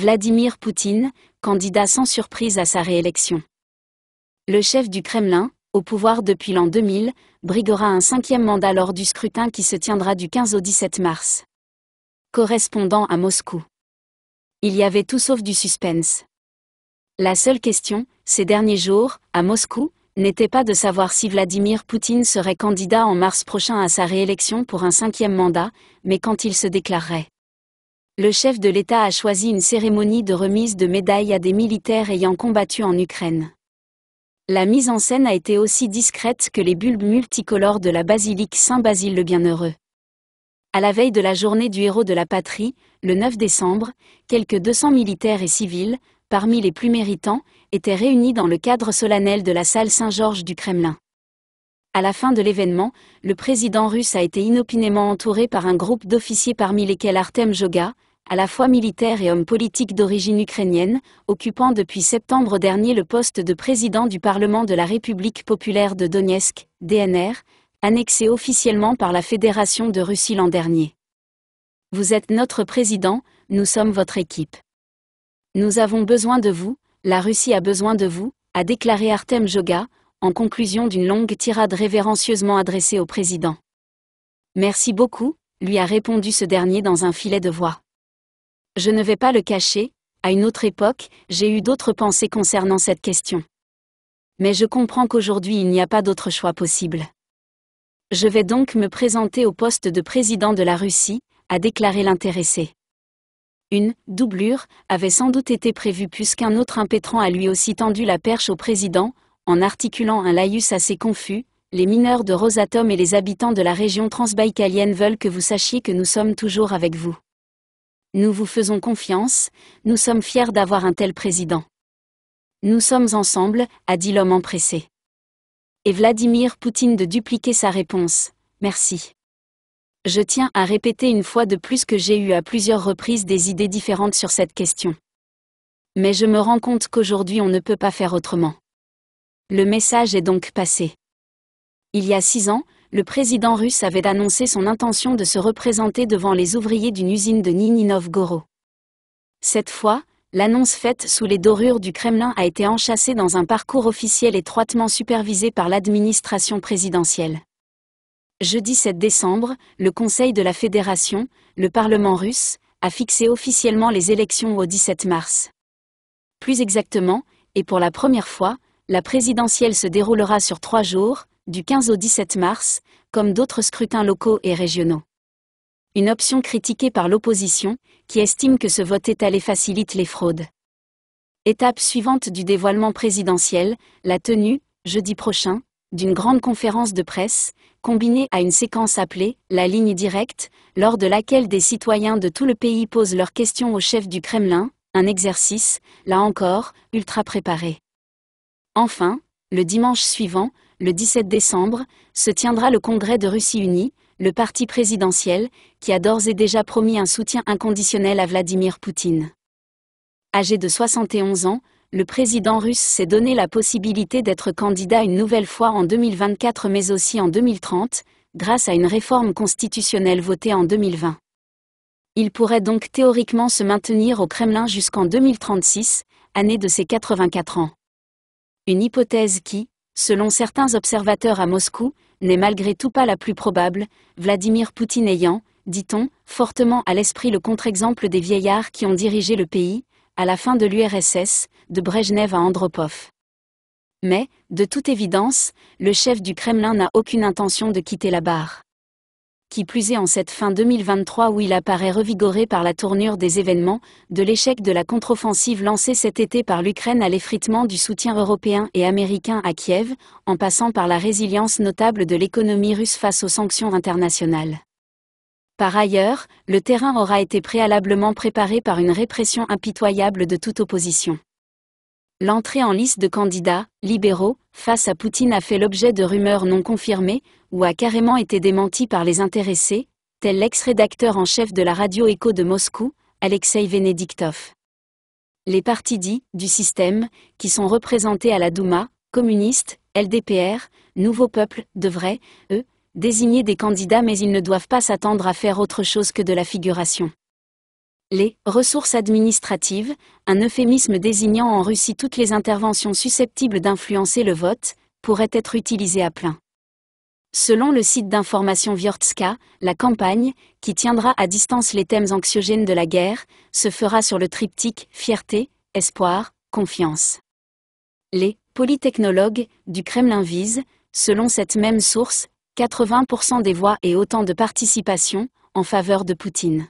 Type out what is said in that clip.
Vladimir Poutine, candidat sans surprise à sa réélection. Le chef du Kremlin, au pouvoir depuis l'an 2000, briguera un cinquième mandat lors du scrutin qui se tiendra du 15 au 17 mars. Correspondant à Moscou. Il y avait tout sauf du suspense. La seule question, ces derniers jours, à Moscou, n'était pas de savoir si Vladimir Poutine serait candidat en mars prochain à sa réélection pour un cinquième mandat, mais quand il se déclarerait. Le chef de l'État a choisi une cérémonie de remise de médailles à des militaires ayant combattu en Ukraine. La mise en scène a été aussi discrète que les bulbes multicolores de la basilique Saint-Basile le Bienheureux. À la veille de la journée du héros de la patrie, le 9 décembre, quelques 200 militaires et civils, parmi les plus méritants, étaient réunis dans le cadre solennel de la salle Saint-Georges du Kremlin. À la fin de l'événement, le président russe a été inopinément entouré par un groupe d'officiers parmi lesquels Artem Joga, à la fois militaire et homme politique d'origine ukrainienne, occupant depuis septembre dernier le poste de président du Parlement de la République populaire de Donetsk, DNR, annexé officiellement par la Fédération de Russie l'an dernier. « Vous êtes notre président, nous sommes votre équipe. Nous avons besoin de vous, la Russie a besoin de vous », a déclaré Artem Joga, en conclusion d'une longue tirade révérencieusement adressée au président. « Merci beaucoup », lui a répondu ce dernier dans un filet de voix. « Je ne vais pas le cacher, à une autre époque, j'ai eu d'autres pensées concernant cette question. Mais je comprends qu'aujourd'hui il n'y a pas d'autre choix possible. Je vais donc me présenter au poste de président de la Russie », a déclaré l'intéressé. Une « doublure » avait sans doute été prévue puisqu'un autre impétrant a lui aussi tendu la perche au président, en articulant un laïus assez confus. « Les mineurs de Rosatom et les habitants de la région transbaïkalienne veulent que vous sachiez que nous sommes toujours avec vous. Nous vous faisons confiance, nous sommes fiers d'avoir un tel président. Nous sommes ensemble », a dit l'homme empressé. Et Vladimir Poutine de dupliquer sa réponse. Merci. Je tiens à répéter une fois de plus que j'ai eu à plusieurs reprises des idées différentes sur cette question. Mais je me rends compte qu'aujourd'hui on ne peut pas faire autrement. Le message est donc passé. Il y a 6 ans, le président russe avait annoncé son intention de se représenter devant les ouvriers d'une usine de Nijni Novgorod. Cette fois, l'annonce faite sous les dorures du Kremlin a été enchâssée dans un parcours officiel étroitement supervisé par l'administration présidentielle. Jeudi 7 décembre, le Conseil de la Fédération, le Parlement russe, a fixé officiellement les élections au 17 mars. Plus exactement, et pour la première fois, la présidentielle se déroulera sur 3 jours, du 15 au 17 mars, comme d'autres scrutins locaux et régionaux. Une option critiquée par l'opposition, qui estime que ce vote étalé facilite les fraudes. Étape suivante du dévoilement présidentiel, la tenue, jeudi prochain, d'une grande conférence de presse, combinée à une séquence appelée « La ligne directe », lors de laquelle des citoyens de tout le pays posent leurs questions au chef du Kremlin, un exercice, là encore, ultra préparé. Enfin, le dimanche suivant, le 17 décembre, se tiendra le congrès de Russie Unie, le parti présidentiel, qui a d'ores et déjà promis un soutien inconditionnel à Vladimir Poutine. Âgé de 71 ans, le président russe s'est donné la possibilité d'être candidat une nouvelle fois en 2024 mais aussi en 2030, grâce à une réforme constitutionnelle votée en 2020. Il pourrait donc théoriquement se maintenir au Kremlin jusqu'en 2036, année de ses 84 ans. Une hypothèse qui, selon certains observateurs à Moscou, n'est malgré tout pas la plus probable, Vladimir Poutine ayant, dit-on, fortement à l'esprit le contre-exemple des vieillards qui ont dirigé le pays, à la fin de l'URSS, de Brezhnev à Andropov. Mais, de toute évidence, le chef du Kremlin n'a aucune intention de quitter la barre. Qui plus est en cette fin 2023 où il apparaît revigoré par la tournure des événements, de l'échec de la contre-offensive lancée cet été par l'Ukraine à l'effritement du soutien européen et américain à Kiev, en passant par la résilience notable de l'économie russe face aux sanctions internationales. Par ailleurs, le terrain aura été préalablement préparé par une répression impitoyable de toute opposition. L'entrée en liste de candidats, libéraux, face à Poutine a fait l'objet de rumeurs non confirmées, ou a carrément été démentie par les intéressés, tel l'ex-rédacteur en chef de la radio Écho de Moscou, Alexei Venediktov. Les partis dits « du système », qui sont représentés à la Douma, communistes, LDPR, Nouveau Peuple, devraient, eux, désigner des candidats mais ils ne doivent pas s'attendre à faire autre chose que de la figuration. Les « ressources administratives », un euphémisme désignant en Russie toutes les interventions susceptibles d'influencer le vote, pourraient être utilisées à plein. Selon le site d'information Vyortska, la campagne, qui tiendra à distance les thèmes anxiogènes de la guerre, se fera sur le triptyque « fierté, espoir, confiance ». Les « polytechnologues » du Kremlin visent, selon cette même source, 80% des voix et autant de participation, en faveur de Poutine.